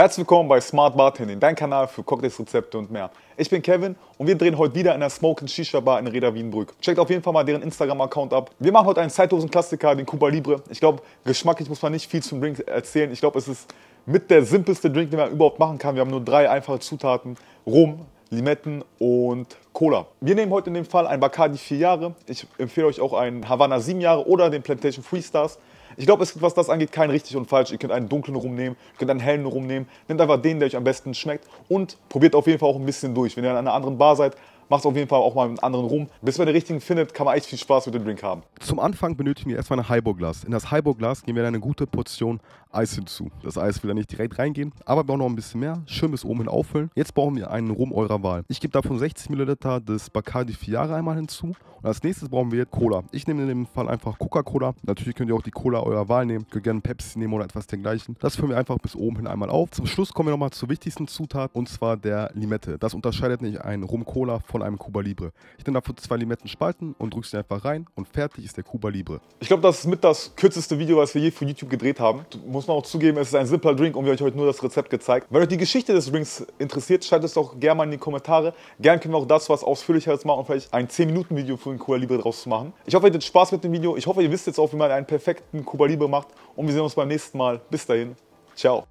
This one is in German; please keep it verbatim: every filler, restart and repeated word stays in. Herzlich willkommen bei Smart Bartending, dein Kanal für Cocktails, Rezepte und mehr. Ich bin Kevin und wir drehen heute wieder in der Smoke and Shisha-Bar in Reda Wienbrück. Checkt auf jeden Fall mal deren Instagram-Account ab. Wir machen heute einen zeitlosen Klassiker, den Cuba Libre. Ich glaube, geschmacklich muss man nicht viel zum Drink erzählen. Ich glaube, es ist mit der simpelste Drink, den man überhaupt machen kann. Wir haben nur drei einfache Zutaten: Rum, Limetten und Cola. Wir nehmen heute in dem Fall einen Bacardi vier Jahre. Ich empfehle euch auch einen Havana sieben Jahre oder den Plantation Freestars. Ich glaube, es gibt, was das angeht, kein richtig und falsch. Ihr könnt einen dunklen Rum nehmen, ihr könnt einen hellen Rum nehmen. Nehmt einfach den, der euch am besten schmeckt und probiert auf jeden Fall auch ein bisschen durch. Wenn ihr an einer anderen Bar seid, macht es auf jeden Fall auch mal einen anderen Rum. Bis man den richtigen findet, kann man echt viel Spaß mit dem Drink haben. Zum Anfang benötigen wir erstmal ein Highball-Glas. In das Highball-Glas geben wir dann eine gute Portion Eis hinzu. Das Eis will da nicht direkt reingehen, aber wir brauchen noch ein bisschen mehr. Schön bis oben hin auffüllen. Jetzt brauchen wir einen Rum eurer Wahl. Ich gebe davon sechzig Milliliter des Bacardi vier Jahre einmal hinzu. Und als nächstes brauchen wir Cola. Ich nehme in dem Fall einfach Coca-Cola. Natürlich könnt ihr auch die Cola eurer Wahl nehmen. Könnt gerne Pepsi nehmen oder etwas dergleichen. Das füllen wir einfach bis oben hin einmal auf. Zum Schluss kommen wir nochmal zur wichtigsten Zutat, und zwar der Limette. Das unterscheidet nicht einen Rum-Cola von einem Cuba Libre. Ich nehme dafür zwei Limetten spalten und drücke sie einfach rein und fertig ist der Cuba Libre. Ich glaube, das ist mit das kürzeste Video, was wir je für YouTube gedreht haben. Muss man auch zugeben, es ist ein simpler Drink und wir haben euch heute nur das Rezept gezeigt. Wenn euch die Geschichte des Drinks interessiert, schreibt es doch gerne mal in die Kommentare. Gerne können wir auch dazu was Ausführlicheres machen und vielleicht ein zehn Minuten Video für den Cuba Libre draus zu machen. Ich hoffe, ihr hattet Spaß mit dem Video. Ich hoffe, ihr wisst jetzt auch, wie man einen perfekten Cuba Libre macht und wir sehen uns beim nächsten Mal. Bis dahin. Ciao.